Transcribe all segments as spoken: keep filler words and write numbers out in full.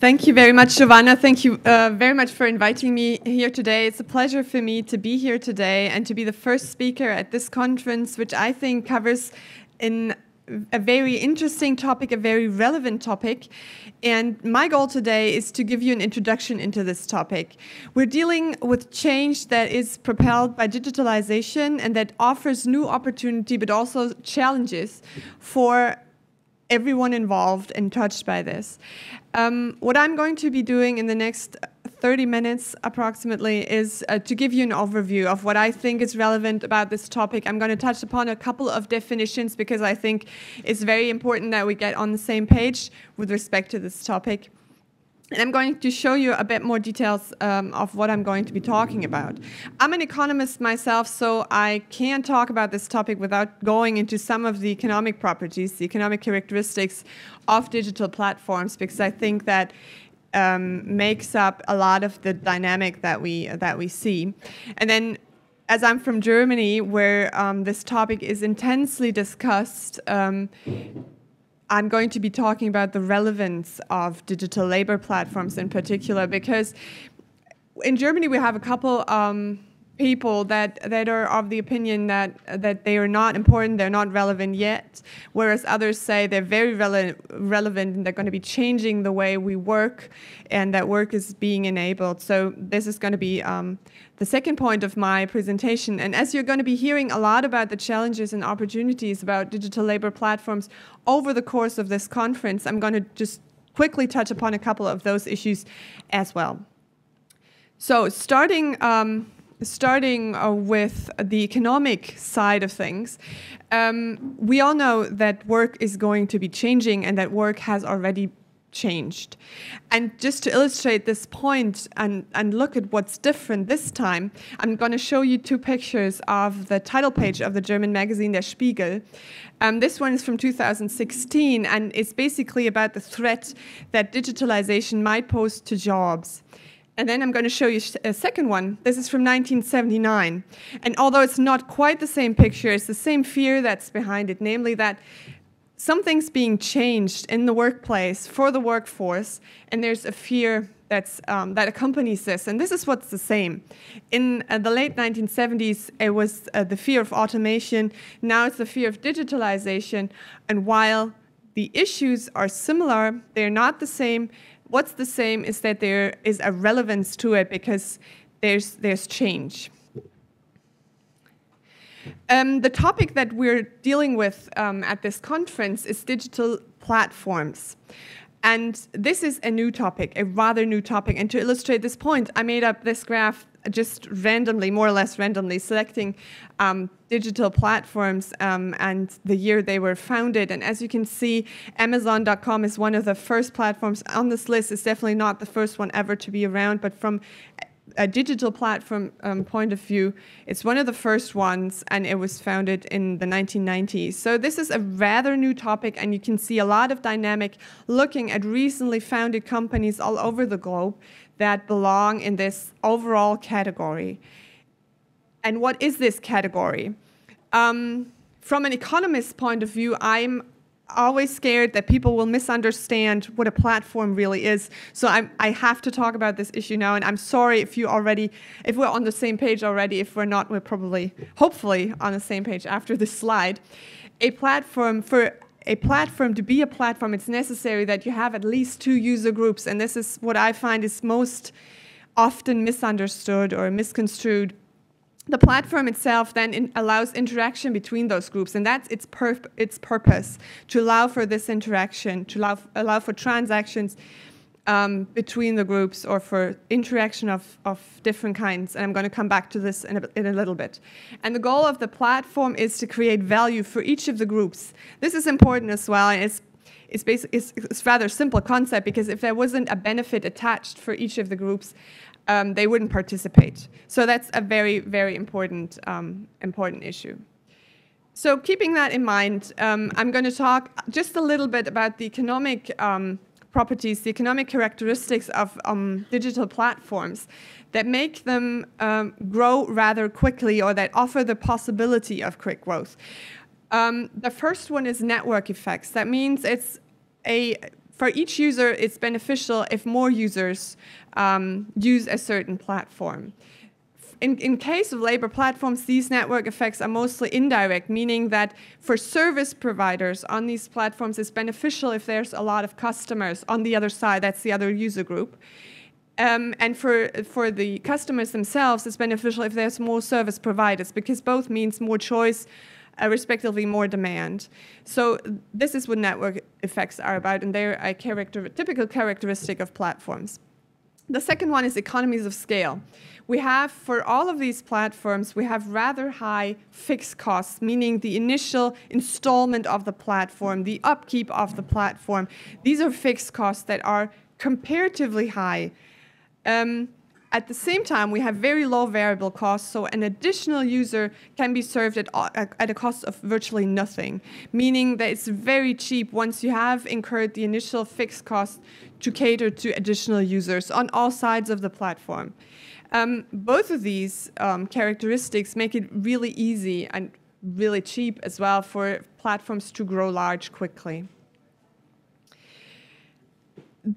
Thank you very much, Giovanna. Thank you uh, very much for inviting me here today. It's a pleasure for me to be here today and to be the first speaker at this conference, which I think covers in a very interesting topic, a very relevant topic. And my goal today is to give you an introduction into this topic. We're dealing with change that is propelled by digitalization and that offers new opportunity, but also challenges for everyone involved and touched by this. Um, what I'm going to be doing in the next thirty minutes approximately is uh, to give you an overview of what I think is relevant about this topic. I'm going to touch upon a couple of definitions because I think it's very important that we get on the same page with respect to this topic. And I'm going to show you a bit more details um, of what I'm going to be talking about. I'm an economist myself, so I can't talk about this topic without going into some of the economic properties, the economic characteristics of digital platforms, because I think that um, makes up a lot of the dynamic that we, that we see. And then, as I'm from Germany, where um, this topic is intensely discussed, um, I'm going to be talking about the relevance of digital labor platforms in particular, because in Germany we have a couple um, people that, that are of the opinion that, that they are not important, they're not relevant yet, whereas others say they're very rele relevant and they're going to be changing the way we work and that work is being enabled. So this is going to be um, the second point of my presentation. And as you're going to be hearing a lot about the challenges and opportunities about digital labor platforms over the course of this conference, I'm going to just quickly touch upon a couple of those issues as well. So starting... Um, Starting uh, with the economic side of things, um, we all know that work is going to be changing and that work has already changed. And just to illustrate this point and, and look at what's different this time, I'm going to show you two pictures of the title page of the German magazine Der Spiegel. Um, this one is from two thousand sixteen and it's basically about the threat that digitalization might pose to jobs. And then I'm going to show you a second one. This is from nineteen seventy-nine. And although it's not quite the same picture, it's the same fear that's behind it, namely that something's being changed in the workplace for the workforce, and there's a fear that's, um, that accompanies this. And this is what's the same. In uh, the late nineteen seventies, it was uh, the fear of automation. Now it's the fear of digitalization. And while the issues are similar, they're not the same. What's the same is that there is a relevance to it because there's, there's change. Um, the topic that we're dealing with um, at this conference is digital platforms. And this is a new topic, a rather new topic. And to illustrate this point, I made up this graph just randomly, more or less randomly, selecting um, digital platforms um, and the year they were founded. And as you can see, Amazon dot com is one of the first platforms on this list. It's definitely not the first one ever to be around, but from a digital platform um, point of view, it's one of the first ones, and it was founded in the nineteen nineties. So this is a rather new topic, and you can see a lot of dynamic looking at recently founded companies all over the globe that belong in this overall category. And what is this category? Um, from an economist's point of view, I'm always scared that people will misunderstand what a platform really is. So I'm, I have to talk about this issue now, and I'm sorry if you already, if we're on the same page already. If we're not, we're probably, hopefully, on the same page after this slide. A platform for... A platform, to be a platform, it's necessary that you have at least two user groups. And this is what I find is most often misunderstood or misconstrued. The platform itself then in allows interaction between those groups. And that's its, pur its purpose, to allow for this interaction, to allow, allow for transactions um, between the groups or for interaction of, of different kinds. And I'm going to come back to this in a, in a little bit. And the goal of the platform is to create value for each of the groups. This is important as well. And it's, it's, basic, it's, it's rather simple concept, because if there wasn't a benefit attached for each of the groups, um, they wouldn't participate. So that's a very, very important, um, important issue. So keeping that in mind, um, I'm going to talk just a little bit about the economic um, properties, the economic characteristics of um, digital platforms that make them um, grow rather quickly, or that offer the possibility of quick growth. Um, the first one is network effects. That means it's a for each user, it's beneficial if more users um, use a certain platform. In, in case of labor platforms, these network effects are mostly indirect, meaning that for service providers on these platforms, it's beneficial if there's a lot of customers on the other side, that's the other user group. Um, and for, for the customers themselves, it's beneficial if there's more service providers, because both means more choice, uh, respectively more demand. So this is what network effects are about, and they're a character, typical characteristic of platforms. The second one is economies of scale. We have, for all of these platforms, we have rather high fixed costs, meaning the initial installment of the platform, the upkeep of the platform. These are fixed costs that are comparatively high. Um, at the same time, we have very low variable costs, so an additional user can be served at, at a cost of virtually nothing, meaning that it's very cheap once you have incurred the initial fixed cost to cater to additional users on all sides of the platform. Um, both of these um, characteristics make it really easy and really cheap as well for platforms to grow large quickly.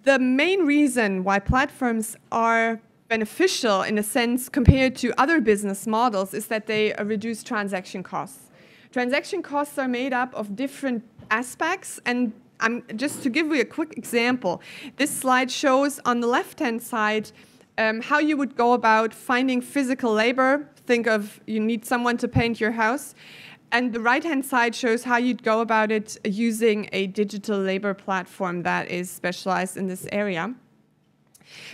The main reason why platforms are beneficial, in a sense, compared to other business models is that they reduce transaction costs. Transaction costs are made up of different aspects, and I'm, just to give you a quick example, this slide shows on the left-hand side um, how you would go about finding physical labor. Think of you need someone to paint your house. And the right-hand side shows how you'd go about it using a digital labor platform that is specialized in this area.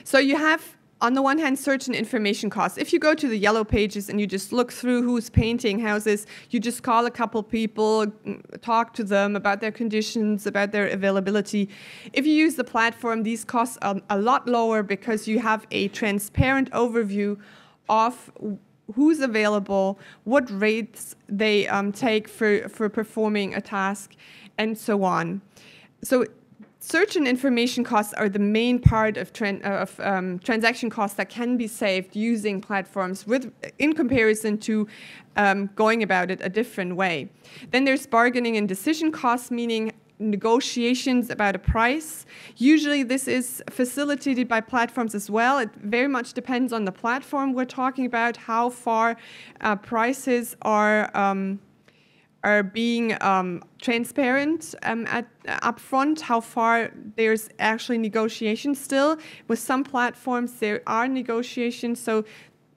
So you have, on the one hand, search and information costs. If you go to the yellow pages and you just look through who's painting houses, you just call a couple people, talk to them about their conditions, about their availability. If you use the platform, these costs are a lot lower because you have a transparent overview of who's available, what rates they um, take for, for performing a task, and so on. So search and information costs are the main part of, tran of um, transaction costs that can be saved using platforms with, in comparison to um, going about it a different way. Then there's bargaining and decision costs, meaning negotiations about a price. Usually this is facilitated by platforms as well. It very much depends on the platform we're talking about, how far uh, prices are um, are being um, transparent um, at, uh, upfront, how far there's actually negotiation still. With some platforms there are negotiations, so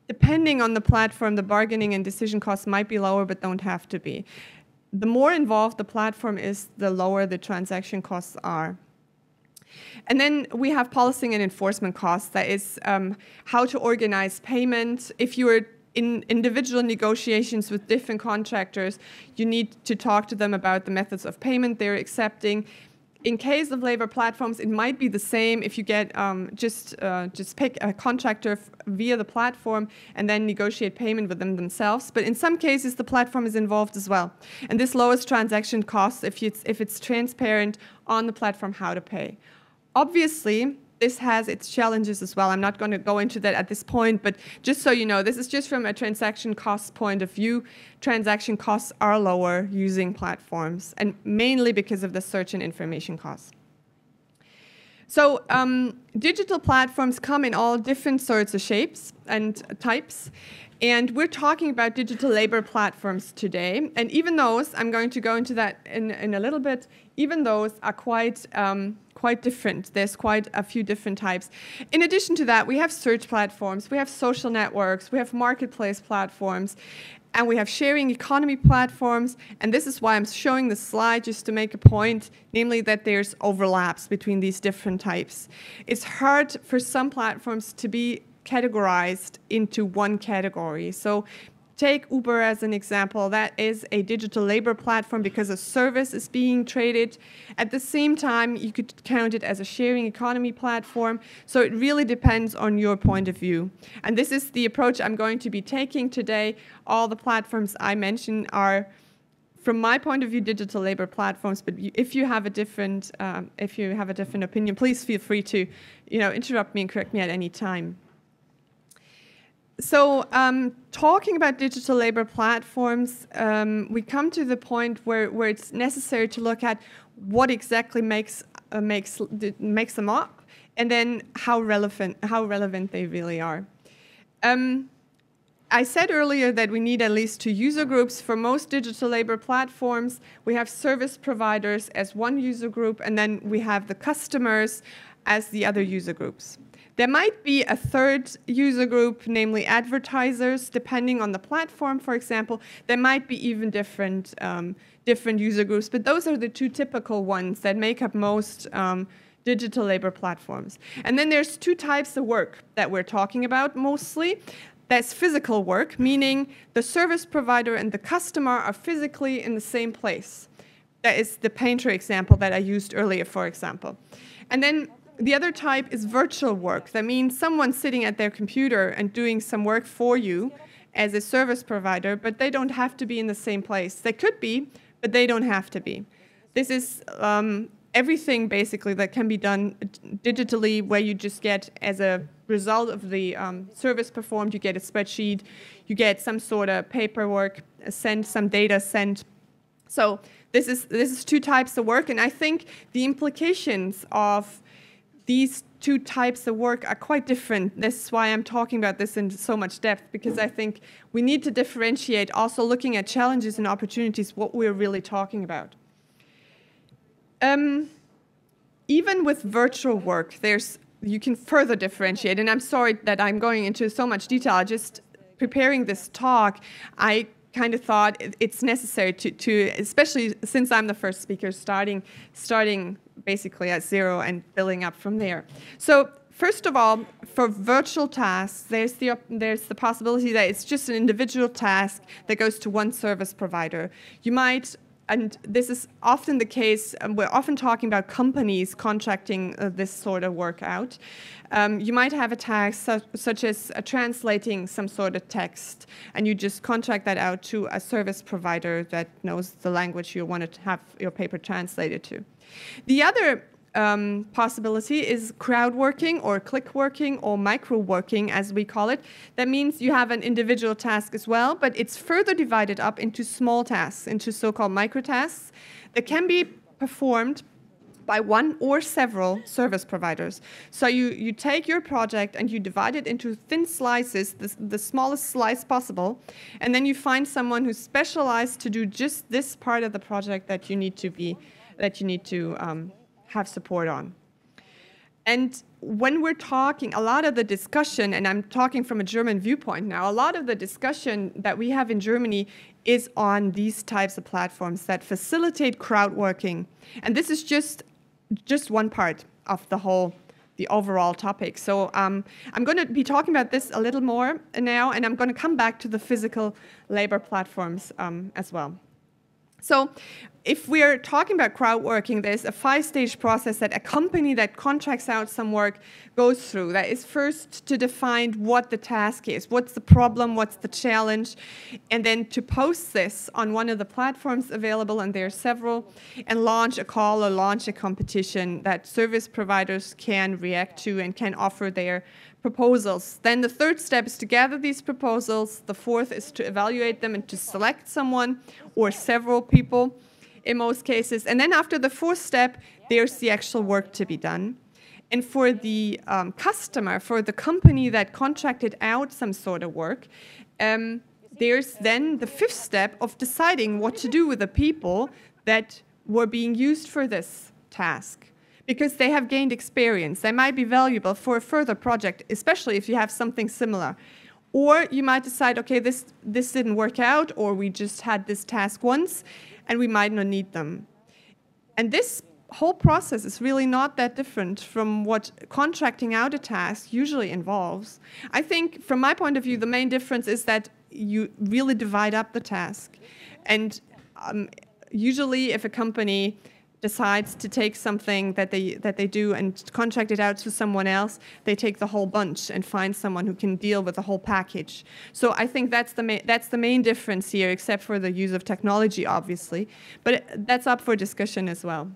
depending on the platform, the bargaining and decision costs might be lower but don't have to be. The more involved the platform is, the lower the transaction costs are. And then we have policy and enforcement costs. That is um, how to organize payment. If you are in individual negotiations with different contractors, you need to talk to them about the methods of payment they're accepting. In case of labor platforms, it might be the same if you get um, just, uh, just pick a contractor f via the platform and then negotiate payment with them themselves. But in some cases, the platform is involved as well. And this lowers transaction costs if it's, if it's transparent on the platform how to pay. Obviously, this has its challenges as well. I'm not going to go into that at this point, but just so you know, this is just from a transaction cost point of view. Transaction costs are lower using platforms, and mainly because of the search and information costs. So um, digital platforms come in all different sorts of shapes and types, and we're talking about digital labor platforms today. And even those, I'm going to go into that in, in a little bit, even those are quite um, quite different. There's quite a few different types. In addition to that, we have search platforms, we have social networks, we have marketplace platforms, and we have sharing economy platforms. And this is why I'm showing this slide, just to make a point, namely that there's overlaps between these different types. It's hard for some platforms to be categorized into one category. So take Uber as an example. That is a digital labor platform because a service is being traded. At the same time, you could count it as a sharing economy platform. So it really depends on your point of view. And this is the approach I'm going to be taking today. All the platforms I mention are, from my point of view, digital labor platforms. But if you have a different, um, if you have a different opinion, please feel free to, you know, interrupt me and correct me at any time. So um, talking about digital labor platforms, um, we come to the point where, where it's necessary to look at what exactly makes, uh, makes, makes them up, and then how relevant, how relevant they really are. Um, I said earlier that we need at least two user groups. For most digital labor platforms, we have service providers as one user group, and then we have the customers as the other user groups. There might be a third user group, namely advertisers, depending on the platform, for example. There might be even different, um, different user groups, but those are the two typical ones that make up most um, digital labor platforms. And then there's two types of work that we're talking about mostly. That's physical work, meaning the service provider and the customer are physically in the same place. That is the painter example that I used earlier, for example. And then the other type is virtual work. That means someone sitting at their computer and doing some work for you as a service provider, but they don't have to be in the same place. They could be, but they don't have to be. This is um, everything, basically, that can be done digitally, where you just get, as a result of the um, service performed, you get a spreadsheet, you get some sort of paperwork sent, some data sent. So this is, this is two types of work, and I think the implications of these two types of work are quite different. This is why I'm talking about this in so much depth, because I think we need to differentiate, also looking at challenges and opportunities, what we're really talking about. Um, even with virtual work, there's, you can further differentiate, and I'm sorry that I'm going into so much detail. Just preparing this talk, I kind of thought it's necessary to, to, especially since I'm the first speaker, starting, starting basically at zero and building up from there. So first of all, for virtual tasks, there's the, there's the possibility that it's just an individual task that goes to one service provider. You might, and this is often the case, um, we're often talking about companies contracting uh, this sort of work out. Um, you might have a task such, such as uh, translating some sort of text, and you just contract that out to a service provider that knows the language you want to have your paper translated to. The other um, possibility is crowd working or click working or micro working, as we call it. That means you have an individual task as well, but it's further divided up into small tasks, into so-called micro tasks that can be performed by one or several service providers. So you, you take your project and you divide it into thin slices, the, the smallest slice possible, and then you find someone who's specialized to do just this part of the project that you need to be that you need to um, have support on. And when we're talking, a lot of the discussion, and I'm talking from a German viewpoint now, a lot of the discussion that we have in Germany is on these types of platforms that facilitate crowd working. And this is just, just one part of the whole, the overall topic. So um, I'm going to be talking about this a little more now, and I'm going to come back to the physical labor platforms um, as well. So if we're talking about crowd working, there's a five-stage process that a company that contracts out some work goes through. That is first to define what the task is, what's the problem, what's the challenge, and then to post this on one of the platforms available, and there are several, and launch a call or launch a competition that service providers can react to and can offer their proposals. Then the third step is to gather these proposals. The fourth is to evaluate them and to select someone or several people in most cases. And then after the fourth step, there's the actual work to be done. And for the um, customer, for the company that contracted out some sort of work, um, there's then the fifth step of deciding what to do with the people that were being used for this task, because they have gained experience. They might be valuable for a further project, especially if you have something similar. Or you might decide, okay, this, this didn't work out, or we just had this task once, and we might not need them. And this whole process is really not that different from what contracting out a task usually involves. I think, from my point of view, the main difference is that you really divide up the task. And um, usually, if a company decides to take something that they, that they do and contract it out to someone else, they take the whole bunch and find someone who can deal with the whole package. So I think that's the, ma that's the main difference here, except for the use of technology, obviously. But it, that's up for discussion as well.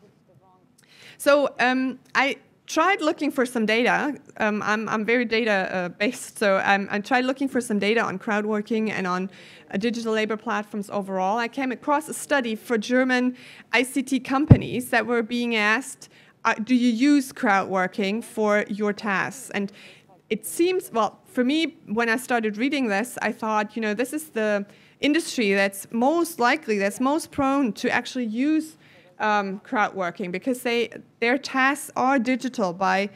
So um, I tried looking for some data. Um, I'm, I'm very data-based, uh, so I'm, I tried looking for some data on crowd working and on uh, digital labor platforms overall. I came across a study for German I C T companies that were being asked, uh, do you use crowd working for your tasks? And it seems, well, for me, when I started reading this, I thought, you know, this is the industry that's most likely, that's most prone to actually use Um, crowd working, because they their tasks are digital by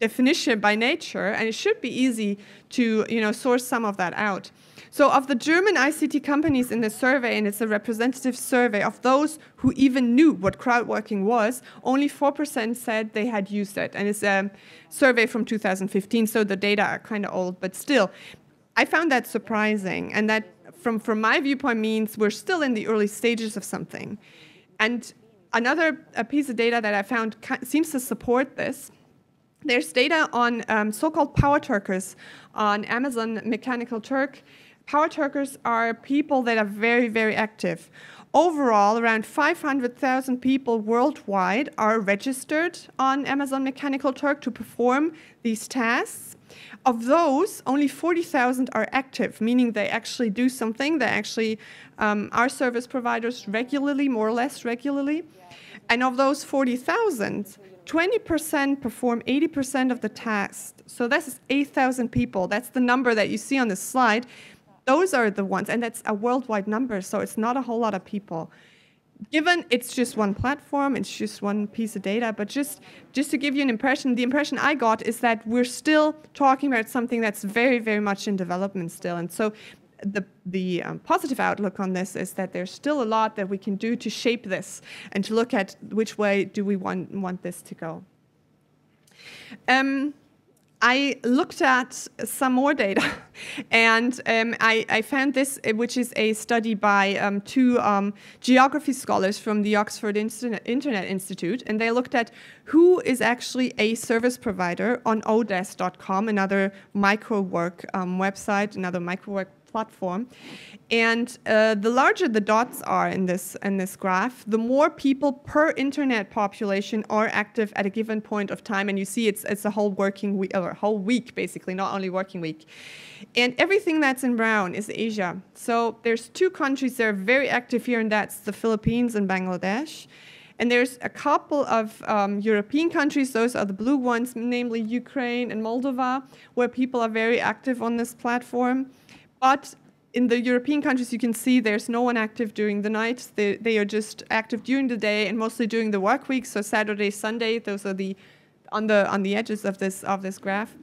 definition, by nature, and it should be easy to you know source some of that out. So of the German I C T companies in the survey, and it's a representative survey of those who even knew what crowd working was, only four percent said they had used it, and it's a survey from two thousand fifteen, so the data are kind of old, but still, I found that surprising, and that from from my viewpoint means we're still in the early stages of something. And another a piece of data that I found seems to support this. There's data on um, so-called power Turkers on Amazon Mechanical Turk. Power Turkers are people that are very, very active. Overall, around five hundred thousand people worldwide are registered on Amazon Mechanical Turk to perform these tasks. Of those, only forty thousand are active, meaning they actually do something. They actually um, are service providers regularly, more or less regularly. And of those forty thousand, twenty percent perform eighty percent of the tasks. So that's eight thousand people. That's the number that you see on this slide. Those are the ones, and that's a worldwide number, so it's not a whole lot of people. Given it's just one platform, it's just one piece of data, but just, just to give you an impression, the impression I got is that we're still talking about something that's very, very much in development still. And so the, the um, positive outlook on this is that there's still a lot that we can do to shape this and to look at which way do we want, want this to go. Um, I looked at some more data, and um, I, I found this, which is a study by um, two um, geography scholars from the Oxford Internet Institute, and they looked at who is actually a service provider on Odesk dot com, another micro-work um, website, another micro-work platform. And uh, the larger the dots are in this, in this graph, the more people per internet population are active at a given point of time. And you see it's, it's a whole working week, or a whole week, basically, not only working week. And everything that's in brown is Asia. So there's two countries that are very active here, and that's the Philippines and Bangladesh. And there's a couple of um, European countries, those are the blue ones, namely Ukraine and Moldova, where people are very active on this platform. But in the European countries, you can see there's no one active during the night. They, they are just active during the day and mostly during the work week. So Saturday, Sunday, those are the on the on the edges of this of this graph.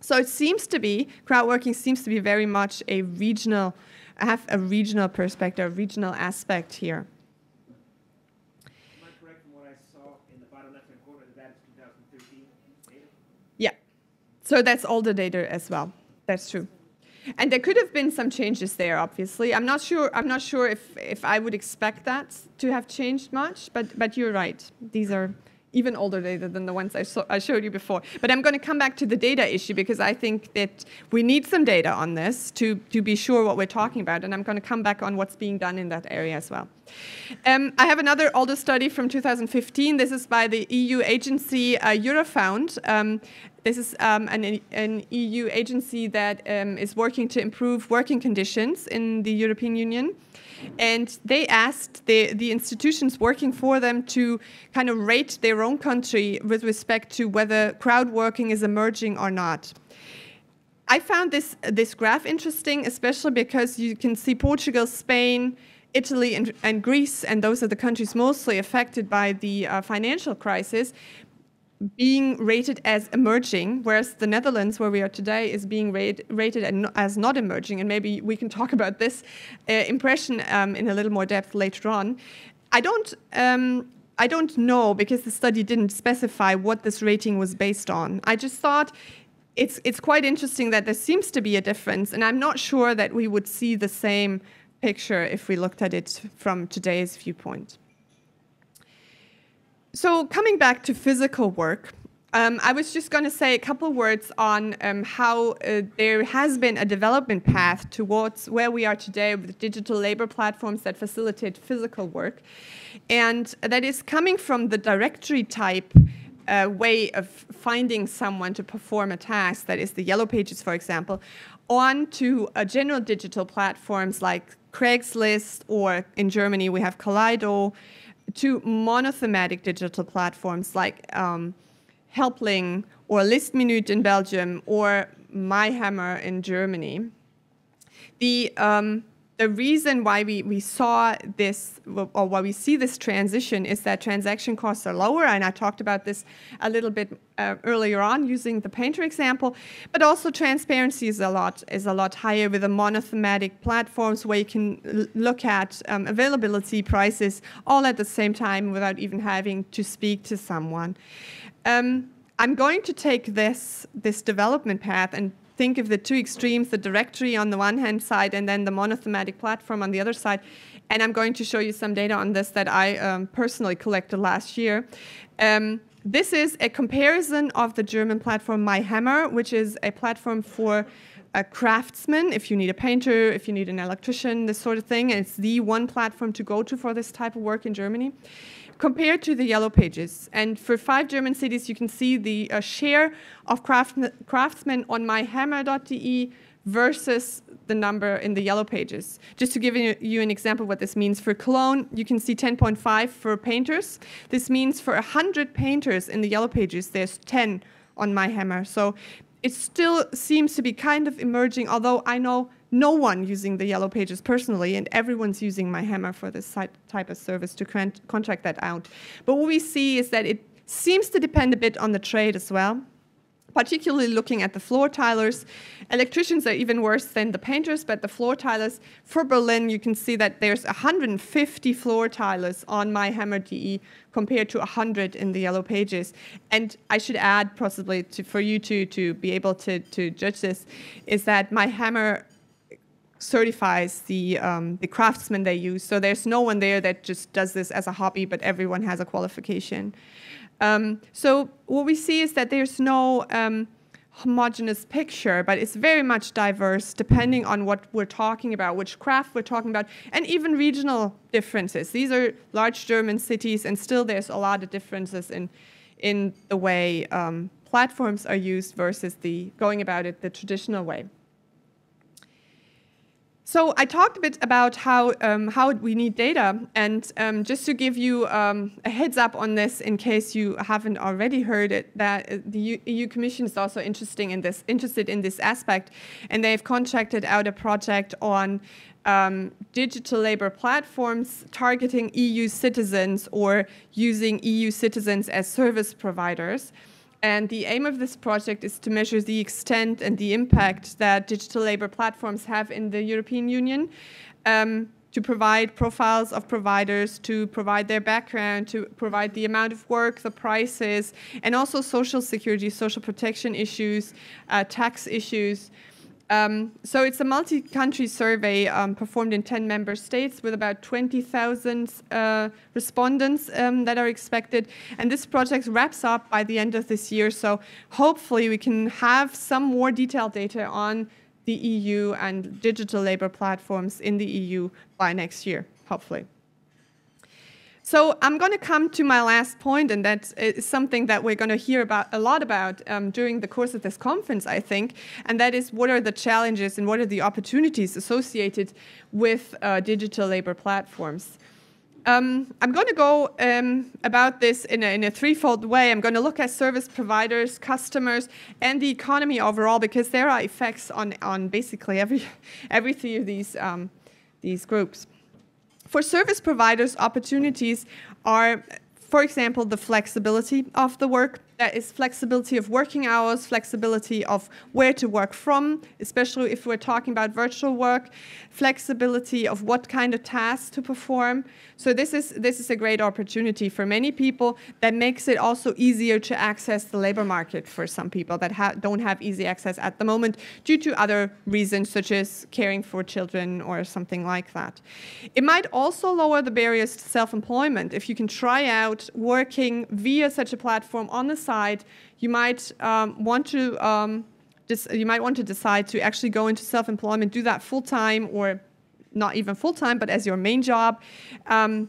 So it seems to be crowd working seems to be very much a regional, have a regional perspective, a regional aspect here. Am I correct from what I saw in the bottom left-hand corner that that is twenty thirteen data? Yeah. So that's older data as well. That's true. And there could have been some changes there, obviously. I'm not sure, I'm not sure if, if I would expect that to have changed much, but, but you're right. These are even older data than the ones I, saw, I showed you before. But I'm going to come back to the data issue, because I think that we need some data on this to, to be sure what we're talking about. And I'm going to come back on what's being done in that area as well. Um, I have another older study from two thousand fifteen. This is by the E U agency uh, Eurofound. Um, This is um, an, an E U agency that um, is working to improve working conditions in the European Union. And they asked the, the institutions working for them to kind of rate their own country with respect to whether crowd working is emerging or not. I found this, this graph interesting, especially because you can see Portugal, Spain, Italy, and, and Greece, and those are the countries mostly affected by the uh, financial crisis, being rated as emerging, whereas the Netherlands, where we are today, is being rate, rated as not emerging. And maybe we can talk about this uh, impression um, in a little more depth later on. I don't, um, I don't know, because the study didn't specify what this rating was based on. I just thought it's, it's quite interesting that there seems to be a difference, and I'm not sure that we would see the same picture if we looked at it from today's viewpoint. So coming back to physical work, um, I was just going to say a couple words on um, how uh, there has been a development path towards where we are today with digital labor platforms that facilitate physical work. And that is coming from the directory type uh, way of finding someone to perform a task, that is the Yellow Pages, for example, onto uh, general digital platforms like Craigslist, or in Germany we have Kaleido, to monothematic digital platforms like um, Helpling or List Minute in Belgium or MyHammer in Germany. The um, the reason why we, we saw this, or why we see this transition, is that transaction costs are lower, and I talked about this a little bit uh, earlier on using the painter example, but also transparency is a lot, is a lot higher with the monothematic platforms, where you can look at um, availability, prices, all at the same time without even having to speak to someone. Um, I'm going to take this, this development path and think of the two extremes, the directory on the one hand side and then the monothematic platform on the other side. And I'm going to show you some data on this that I um, personally collected last year. Um, this is a comparison of the German platform MyHammer, which is a platform for a craftsman, if you need a painter, if you need an electrician, this sort of thing. And it's the one platform to go to for this type of work in Germany, compared to the Yellow Pages. And for five German cities, you can see the uh, share of craft, craftsmen on myhammer dot d e versus the number in the Yellow Pages. Just to give you, you an example what this means, for Cologne, you can see ten point five for painters. This means for one hundred painters in the Yellow Pages, there's ten on MyHammer. So it still seems to be kind of emerging, although I know no one using the Yellow Pages personally, and everyone's using MyHammer for this type of service to contract that out. But what we see is that it seems to depend a bit on the trade as well, particularly looking at the floor tilers. Electricians are even worse than the painters, but the floor tilers, for Berlin, you can see that there's one hundred fifty floor tilers on myhammer dot d e compared to one hundred in the Yellow Pages. And I should add, possibly, to, for you to, to be able to, to judge this, is that MyHammer certifies the, um, the craftsmen they use. So there's no one there that just does this as a hobby, but everyone has a qualification. Um, so what we see is that there's no um, homogeneous picture, but it's very much diverse depending on what we're talking about, which craft we're talking about, and even regional differences. These are large German cities, and still there's a lot of differences in, in the way um, platforms are used versus the going about it the traditional way. So I talked a bit about how, um, how we need data, and um, just to give you um, a heads up on this in case you haven't already heard it, that the E U Commission is also interesting in this, interested in this aspect, and they've contracted out a project on um, digital labor platforms targeting E U citizens or using E U citizens as service providers. And the aim of this project is to measure the extent and the impact that digital labor platforms have in the European Union, um, to provide profiles of providers, to provide their background, to provide the amount of work, the prices, and also social security, social protection issues, uh, tax issues. Um, so it's a multi-country survey um, performed in ten member states with about twenty thousand uh, respondents um, that are expected. And this project wraps up by the end of this year. So hopefully we can have some more detailed data on the E U and digital labor platforms in the E U by next year, hopefully. So I'm going to come to my last point, and that is something that we're going to hear about a lot about um, during the course of this conference, I think, and that is what are the challenges and what are the opportunities associated with uh, digital labor platforms. Um, I'm going to go um, about this in a, in a threefold way. I'm going to look at service providers, customers, and the economy overall, because there are effects on, on basically every, every three of these, um, these groups. For service providers, opportunities are, for example, the flexibility of the work. That is flexibility of working hours, flexibility of where to work from, especially if we're talking about virtual work, flexibility of what kind of tasks to perform. So this is, this is a great opportunity for many people that makes it also easier to access the labor market for some people that ha- don't have easy access at the moment due to other reasons, such as caring for children or something like that. It might also lower the barriers to self-employment. If you can try out working via such a platform on the side, you might um, want to um, you might want to decide to actually go into self-employment, do that full-time, or not even full-time, but as your main job. Um,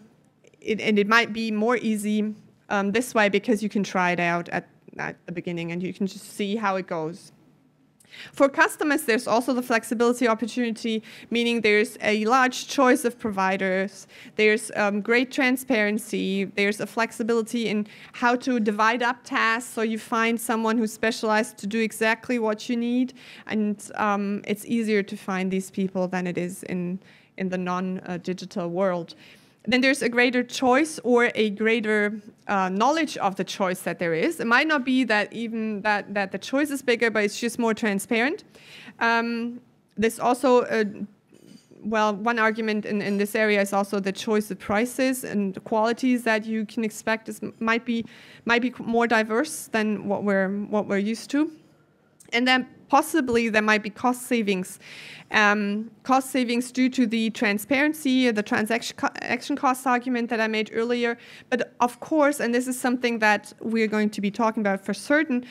it, and it might be more easy um, this way, because you can try it out at, at the beginning and you can just see how it goes. For customers, there's also the flexibility opportunity, meaning there's a large choice of providers, there's um, great transparency, there's a flexibility in how to divide up tasks, so you find someone who's specialized to do exactly what you need, and um, it's easier to find these people than it is in, in the non-digital uh, world. Then there's a greater choice or a greater uh, knowledge of the choice that there is. It might not be that even that, that the choice is bigger, but it's just more transparent. Um, there's also, a, well, one argument in, in this area is also the choice of prices and the qualities that you can expect is, might be might be more diverse than what we're what we're used to. And then possibly there might be cost savings. Um, cost savings due to the transparency, the transaction co action cost argument that I made earlier. But of course, and this is something that we're going to be talking about for certain,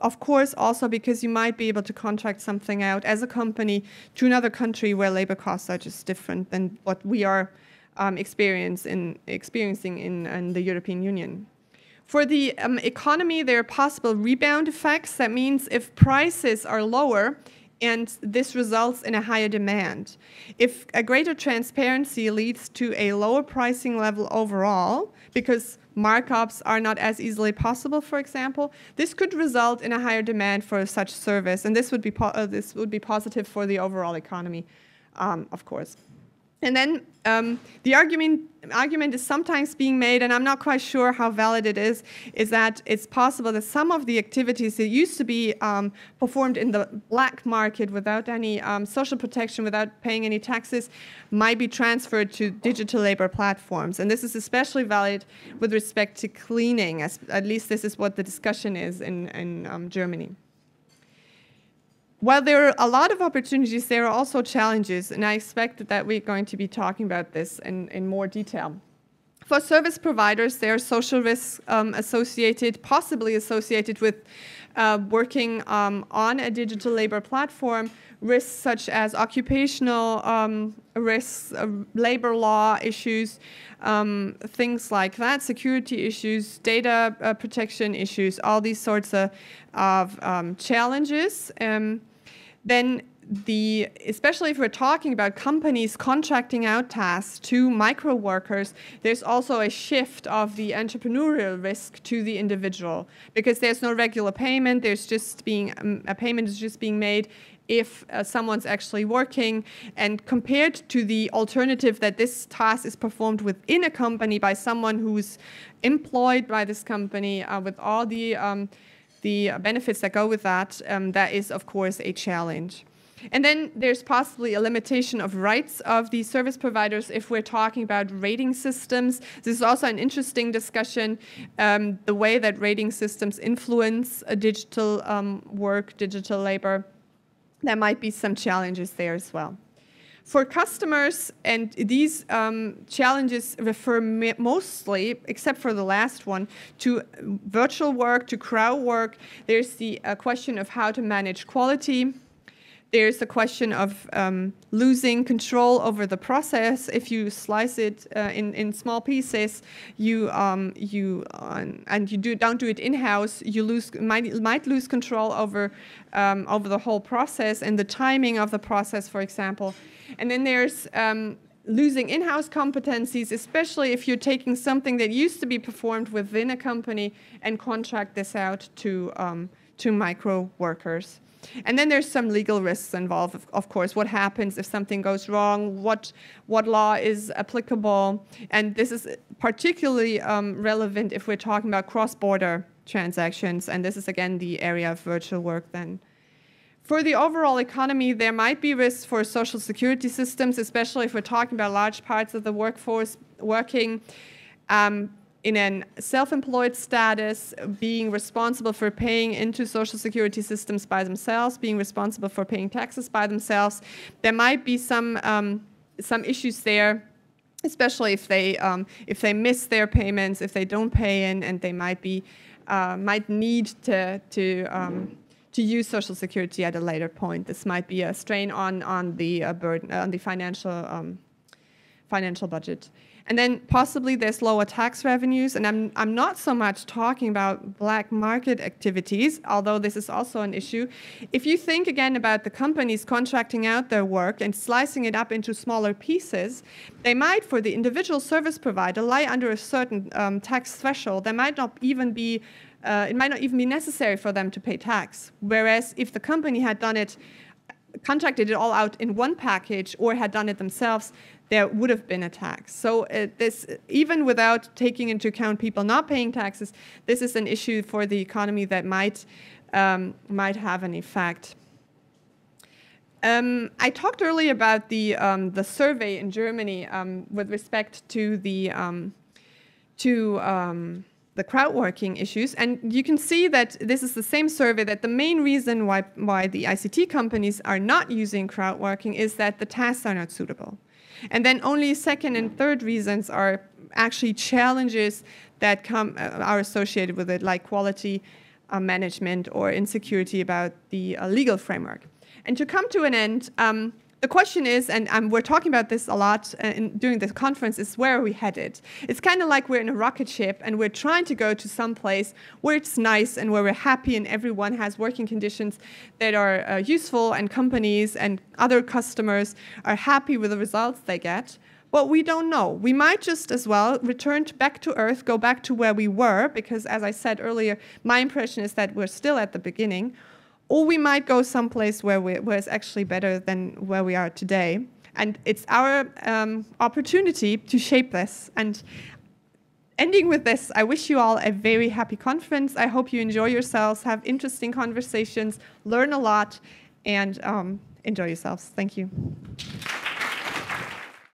of course also because you might be able to contract something out as a company to another country where labor costs are just different than what we are um, experience in, experiencing in, in the European Union. For the um, economy, there are possible rebound effects. That means if prices are lower, and this results in a higher demand. If a greater transparency leads to a lower pricing level overall, because markups are not as easily possible, for example, this could result in a higher demand for such service, and this would be, po uh, this would be positive for the overall economy, um, of course. And then um, the argument, argument is sometimes being made, and I'm not quite sure how valid it is, is that it's possible that some of the activities that used to be um, performed in the black market without any um, social protection, without paying any taxes, might be transferred to digital labor platforms. And this is especially valid with respect to cleaning, as, at least this is what the discussion is in, in um, Germany. While there are a lot of opportunities, there are also challenges, and I expect that we're going to be talking about this in, in more detail. For service providers, there are social risks um, associated, possibly associated with uh, working um, on a digital labor platform, risks such as occupational um, risks, uh, labor law issues, um, things like that, security issues, data uh, protection issues, all these sorts of, of um, challenges. Um, then the, especially if we're talking about companies contracting out tasks to micro workers, there's also a shift of the entrepreneurial risk to the individual, because there's no regular payment, there's just being, um, a payment is just being made if uh, someone's actually working, and compared to the alternative that this task is performed within a company by someone who's employed by this company uh, with all the, um, the benefits that go with that, um, that is, of course, a challenge. And then there's possibly a limitation of rights of the service providers if we're talking about rating systems. This is also an interesting discussion, um, the way that rating systems influence a digital um, work, digital labor. There might be some challenges there as well. For customers, and these um, challenges refer mostly, except for the last one, to virtual work, to crowd work. There's the uh, question of how to manage quality. There's the question of um, losing control over the process. If you slice it uh, in, in small pieces, you um, you uh, and you do don't do it in house. You lose might might lose control over um, over the whole process and the timing of the process, for example. And then there's um, losing in-house competencies, especially if you're taking something that used to be performed within a company and contract this out to um, to micro workers. And then there's some legal risks involved, of, of course. What happens if something goes wrong? What, what law is applicable? And this is particularly um, relevant if we're talking about cross-border transactions. And this is, again, the area of virtual work then. For the overall economy, there might be risks for social security systems, especially if we're talking about large parts of the workforce working Um, in an self-employed status, being responsible for paying into social security systems by themselves, being responsible for paying taxes by themselves. There might be some, um, some issues there, especially if they, um, if they miss their payments, if they don't pay in, and they might, be, uh, might need to, to, um, to use social security at a later point. This might be a strain on, on, the, uh, burden, uh, on the financial, um, financial budget. And then possibly there's lower tax revenues, and I'm, I'm not so much talking about black market activities, although this is also an issue. If you think again about the companies contracting out their work and slicing it up into smaller pieces, they might, for the individual service provider, lie under a certain um, tax threshold. They might not even be, uh, it might not even be necessary for them to pay tax. Whereas if the company had done it, contracted it all out in one package or had done it themselves, there would have been a tax. So uh, this, even without taking into account people not paying taxes, this is an issue for the economy that might, um, might have an effect. Um, I talked earlier about the, um, the survey in Germany um, with respect to the, um, to, um, the crowdworking issues, and you can see that this is the same survey, that the main reason why, why the I C T companies are not using crowdworking is that the tasks are not suitable. And then only second and third reasons are actually challenges that come, uh, are associated with it, like quality uh, management or insecurity about the uh, legal framework. And to come to an end, um, the question is, and um, we're talking about this a lot uh, in, during this conference, is where are we headed? It's kind of like we're in a rocket ship and we're trying to go to some place where it's nice and where we're happy and everyone has working conditions that are uh, useful, and companies and other customers are happy with the results they get. But we don't know. We might just as well return back to Earth, go back to where we were, because as I said earlier, my impression is that we're still at the beginning. Or we might go someplace where, we, where it's actually better than where we are today. And it's our um, opportunity to shape this. And ending with this, I wish you all a very happy conference. I hope you enjoy yourselves, have interesting conversations, learn a lot, and um, enjoy yourselves. Thank you.